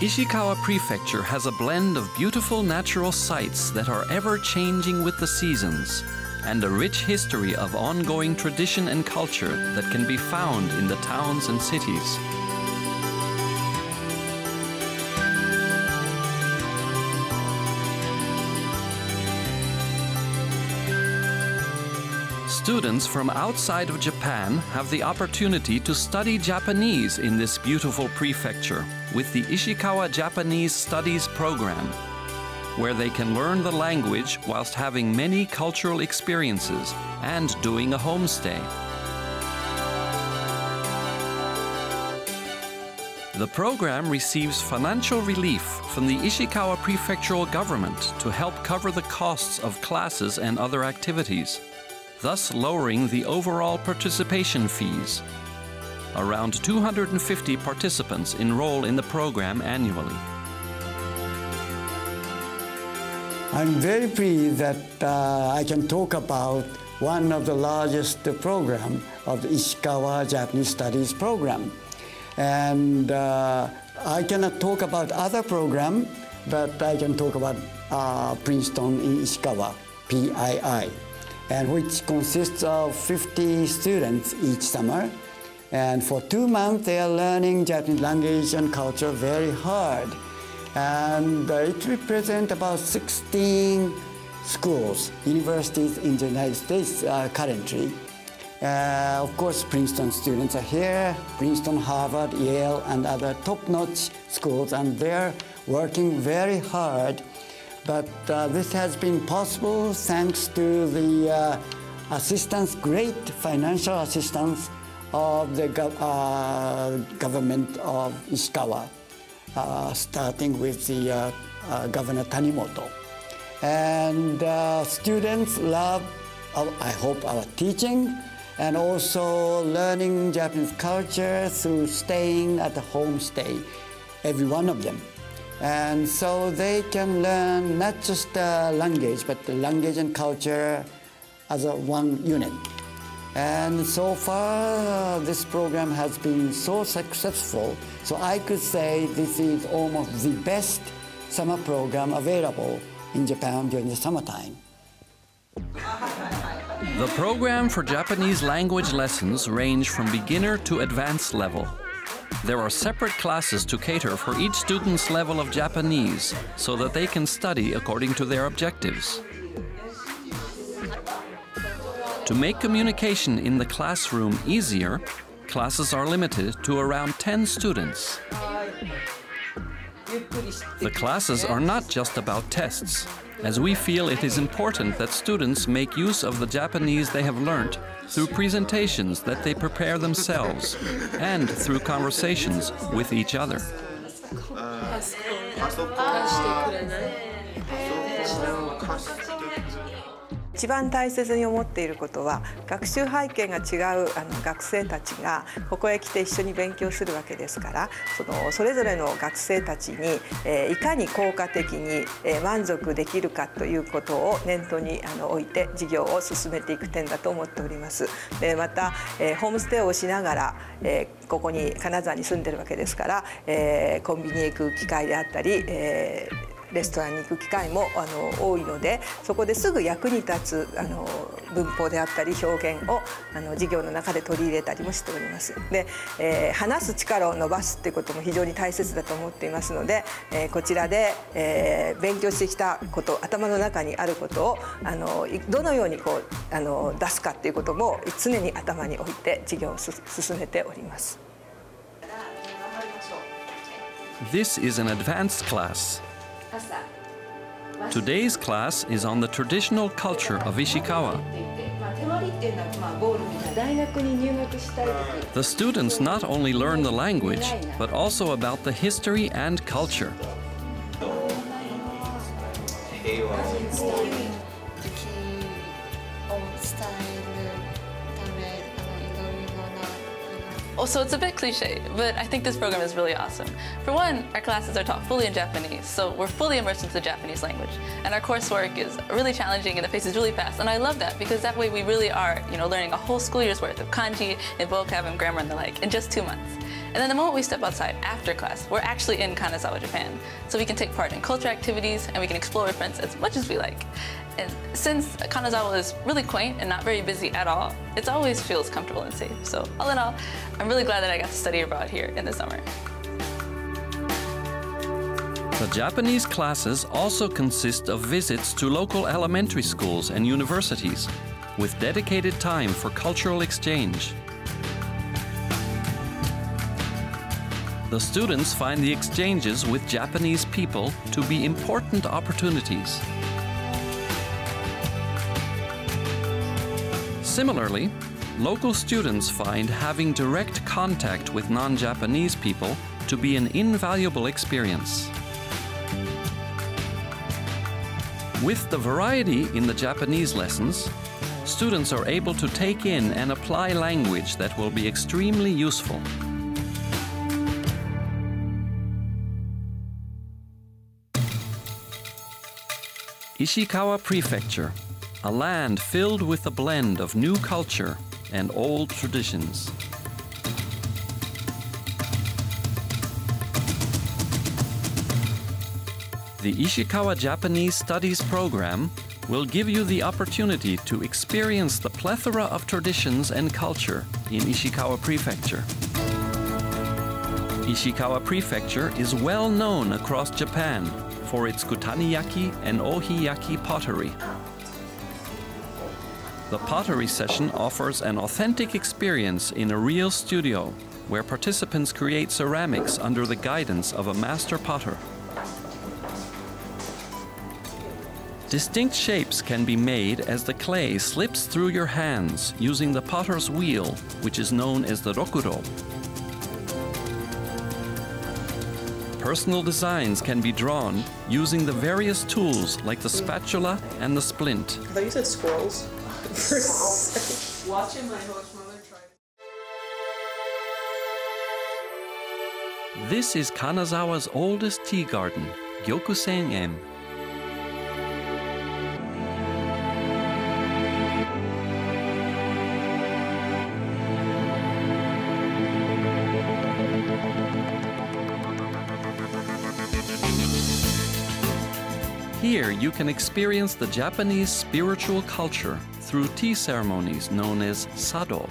Ishikawa Prefecture has a blend of beautiful natural sights that are ever-changing with the seasons, and a rich history of ongoing tradition and culture that can be found in the towns and cities. Students from outside of Japan have the opportunity to study Japanese in this beautiful prefecture with the Ishikawa Japanese Studies program, where they can learn the language whilst having many cultural experiences and doing a homestay. The program receives financial relief from the Ishikawa prefectural government to help cover the costs of classes and other activities, thus lowering the overall participation fees. Around 250 participants enroll in the program annually. I'm very pleased that I can talk about one of the largest programs of the Ishikawa Japanese Studies program. And I cannot talk about other programs, but I can talk about Princeton in Ishikawa, PII. And which consists of 50 students each summer. And for 2 months, they are learning Japanese language and culture very hard. And it represents about 16 schools, universities in the United States currently. Of course, Princeton students are here, Princeton, Harvard, Yale, and other top-notch schools, and they're working very hard. But this has been possible thanks to the assistance, great financial assistance of the government of Ishikawa, starting with the Governor Tanimoto. And students love, I hope, our teaching and also learning Japanese culture through staying at the homestay, every one of them. And so they can learn not just the language, but the language and culture as a one unit. And so far, this program has been so successful, so I could say this is almost the best summer program available in Japan during the summertime. The program for Japanese language lessons range from beginner to advanced level. There are separate classes to cater for each student's level of Japanese so that they can study according to their objectives. To make communication in the classroom easier, classes are limited to around 10 students. The classes are not just about tests, as we feel it is important that students make use of the Japanese they have learned through presentations that they prepare themselves and through conversations with each other.一番大切に思っていることは、学習背景が違う学生たちがここへ来て一緒に勉強するわけですから、それぞれの学生たちにいかに効果的に満足できるかということを念頭に置いて授業を進めていく点だと思っております。またホームステイをしながらここに金沢に住んでるわけですから、コンビニへ行く機会であったりレストランに行く機会も多いので、そこですぐ役に立つ文法であったり表現を授業の中で取り入れたりもしております。で、話す力を伸ばすっていうことも非常に大切だと思っていますので、こちらで、勉強してきたこと、頭の中にあることをどのようにこう出すかっていうことも常に頭に置いて授業を進めております。This is an advanced class. Today's class is on the traditional culture of Ishikawa. The students not only learn the language, but also about the history and culture. Also, it's a bit cliche, but I think this program is really awesome. For one, our classes are taught fully in Japanese, so we're fully immersed into the Japanese language. And our coursework is really challenging and it paces really fast. And I love that because that way we really are, learning a whole school year's worth of kanji and vocab and grammar and the like in just 2 months. And then the moment we step outside after class, we're actually in Kanazawa, Japan. So we can take part in culture activities and we can explore with friends as much as we like. And since Kanazawa is really quaint and not very busy at all, it always feels comfortable and safe. So all in all, I'm really glad that I got to study abroad here in the summer. The Japanese classes also consist of visits to local elementary schools and universities, with dedicated time for cultural exchange. The students find the exchanges with Japanese people to be important opportunities. Similarly, local students find having direct contact with non-Japanese people to be an invaluable experience. With the variety in the Japanese lessons, students are able to take in and apply language that will be extremely useful. Ishikawa Prefecture, a land filled with a blend of new culture and old traditions. The Ishikawa Japanese Studies program will give you the opportunity to experience the plethora of traditions and culture in Ishikawa Prefecture. Ishikawa Prefecture is well known across Japan for its Kutani-yaki and Ohi-yaki pottery. The pottery session offers an authentic experience in a real studio where participants create ceramics under the guidance of a master potter. Distinct shapes can be made as the clay slips through your hands using the potter's wheel, which is known as the Rokuro. Personal designs can be drawn using the various tools like the spatula and the splint. I thought you said squirrels. Watching my host mother try. This is Kanazawa's oldest tea garden, Gyokusen-en. Here you can experience the Japanese spiritual culture through tea ceremonies known as Sado.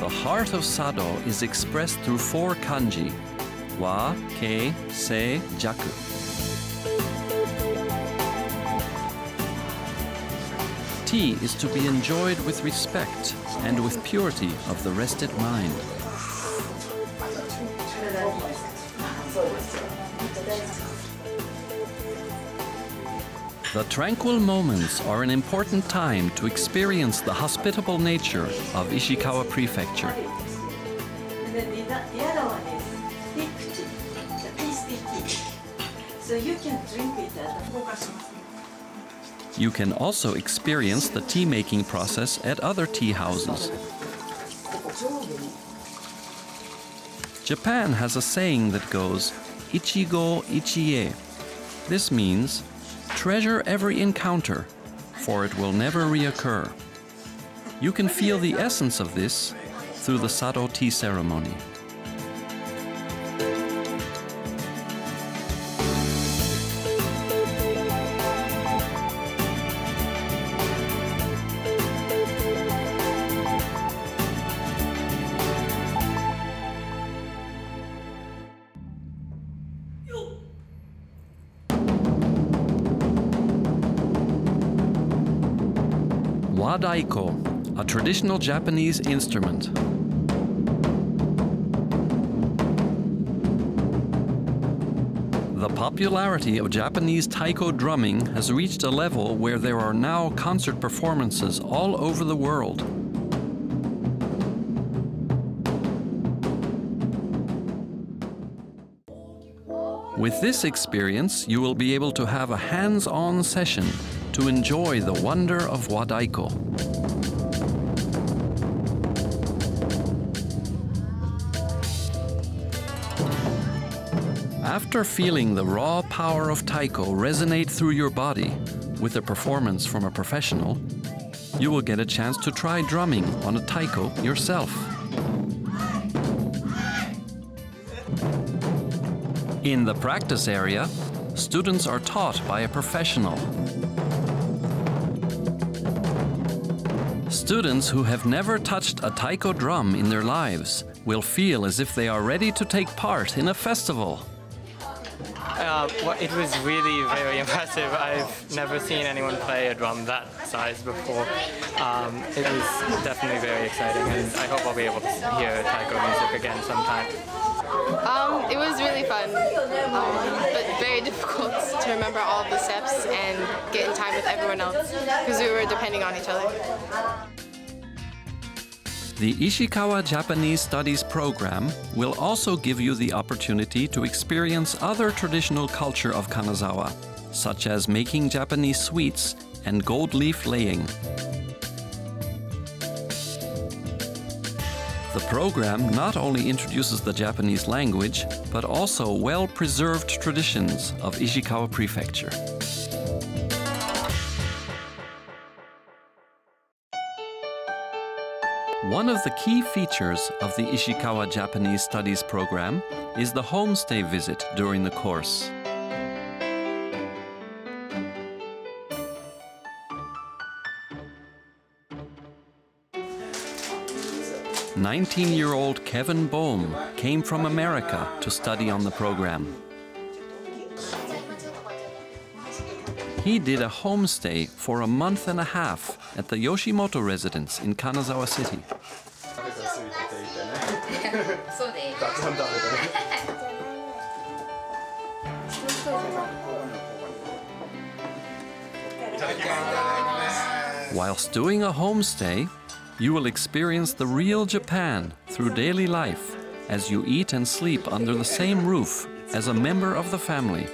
The heart of Sado is expressed through four kanji, wa, kei, sei, jaku. Tea is to be enjoyed with respect and with purity of the rested mind. The tranquil moments are an important time to experience the hospitable nature of Ishikawa Prefecture. So you can drink it at You can also experience the tea-making process at other tea houses. Japan has a saying that goes, Ichigo Ichie. This means, treasure every encounter, for it will never reoccur. You can feel the essence of this through the Sado tea ceremony. Wadaiko, a traditional Japanese instrument. The popularity of Japanese taiko drumming has reached a level where there are now concert performances all over the world. With this experience, you will be able to have a hands-on session to enjoy the wonder of Wadaiko. After feeling the raw power of Taiko resonate through your body with a performance from a professional, you will get a chance to try drumming on a Taiko yourself. In the practice area, students are taught by a professional. Students who have never touched a taiko drum in their lives will feel as if they are ready to take part in a festival. Well, it was really very impressive. I've never seen anyone play a drum that size before. It was definitely very exciting, and I hope I'll be able to hear taiko music again sometime. It was really fun, but very difficult to remember all of the steps and get in time with everyone else because we were depending on each other. The Ishikawa Japanese Studies program will also give you the opportunity to experience other traditional culture of Kanazawa, such as making Japanese sweets and gold leaf laying. The program not only introduces the Japanese language, but also well-preserved traditions of Ishikawa Prefecture. One of the key features of the Ishikawa Japanese Studies program is the homestay visit during the course.19-year-old Kevin Bohm came from America to study on the program. He did a homestay for a month and a half at the Yoshimoto residence in Kanazawa City. Whilst doing a homestay, you will experience the real Japan through daily life as you eat and sleep under the same roof as a member of the family.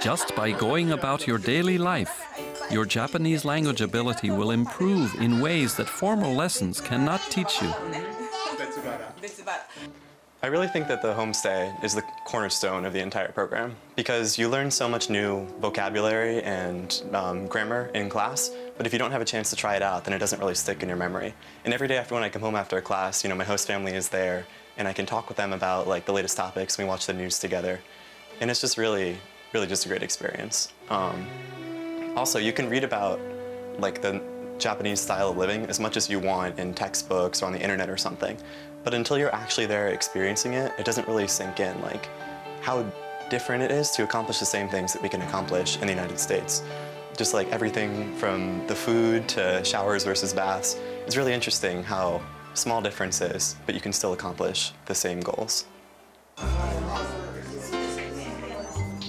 Just by going about your daily life, your Japanese language ability will improve in ways that formal lessons cannot teach you. I really think that the homestay is the cornerstone of the entire program because you learn so much new vocabulary and grammar in class, but if you don't have a chance to try it out, then it doesn't really stick in your memory. And every day after when I come home after a class, you know, my host family is there and I can talk with them about like the latest topics, we watch the news together. And it's just really just a great experience. Also, you can read about like the Japanese style of living as much as you want in textbooks or on the internet or something. But until you're actually there experiencing it, it doesn't really sink in, like how different it is to accomplish the same things that we can accomplish in the United States. Just like everything from the food to showers versus baths. It's really interesting how small differences, but you can still accomplish the same goals.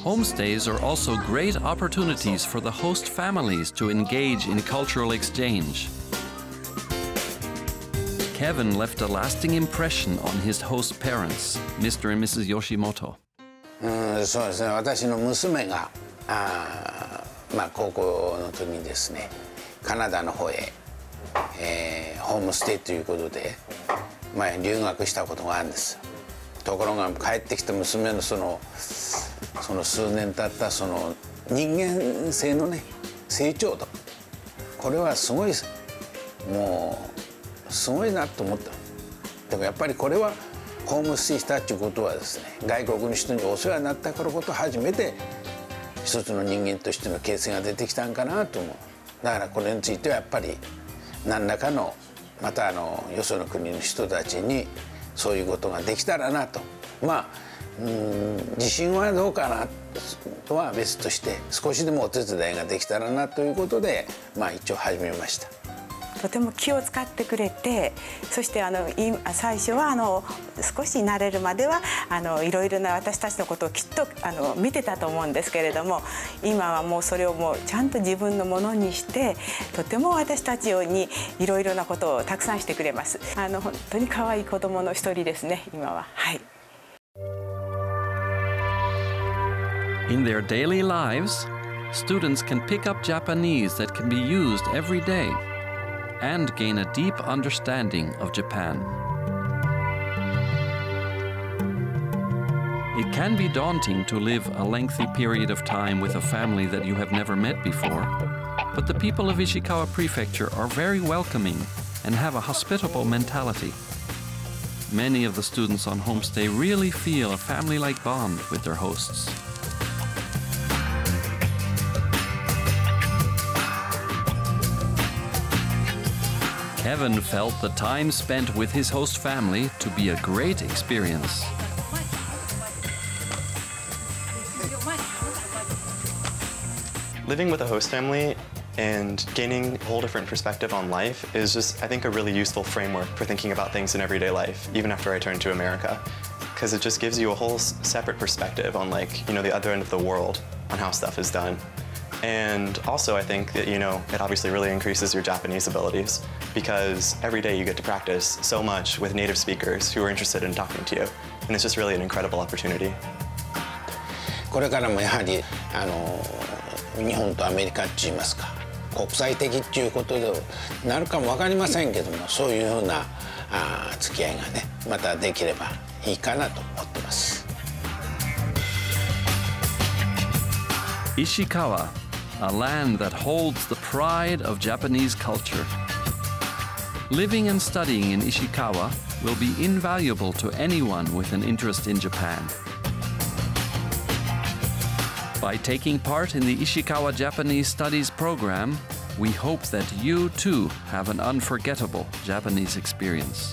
Homestays are also great opportunities for the host families to engage in cultural exchange. Kevin left a lasting impression on his host parents, Mr. and Mrs. Yoshimoto.とても気を使ってくれて、そして最初は少し慣れるまではいろいろな私たちのことをきっと見てたと思うんですけれども、今はもうそれをもうちゃんと自分のものにして、とても私たちにいろいろなことをたくさんしてくれます。本当に可愛い子供の一人ですね、今は。はい。In their daily lives, students can pick up Japanese that can be used every day and gain a deep understanding of Japan. It can be daunting to live a lengthy period of time with a family that you have never met before, but the people of Ishikawa Prefecture are very welcoming and have a hospitable mentality. Many of the students on homestay really feel a family-like bond with their hosts. Evan felt the time spent with his host family to be a great experience. Living with a host family and gaining a whole different perspective on life is just, I think, a really useful framework for thinking about things in everyday life, even after I turned to America, because it just gives you a whole separate perspective on, like, you know, the other end of the world, on how stuff is done. And also, I think that, you know, it obviously really increases your Japanese abilities, because every day you get to practice so much with native speakers who are interested in talking to you. And it's just really an incredible opportunity. これからもやはり、日本とアメリカって言いますか、国際的っていうことでなるかも分かりませんけども、そういうふうな付き合いがね、またできればいいかなと思ってます。Ishikawa, a land that holds the pride of Japanese culture. Living and studying in Ishikawa will be invaluable to anyone with an interest in Japan. By taking part in the Ishikawa Japanese Studies program, we hope that you too have an unforgettable Japanese experience.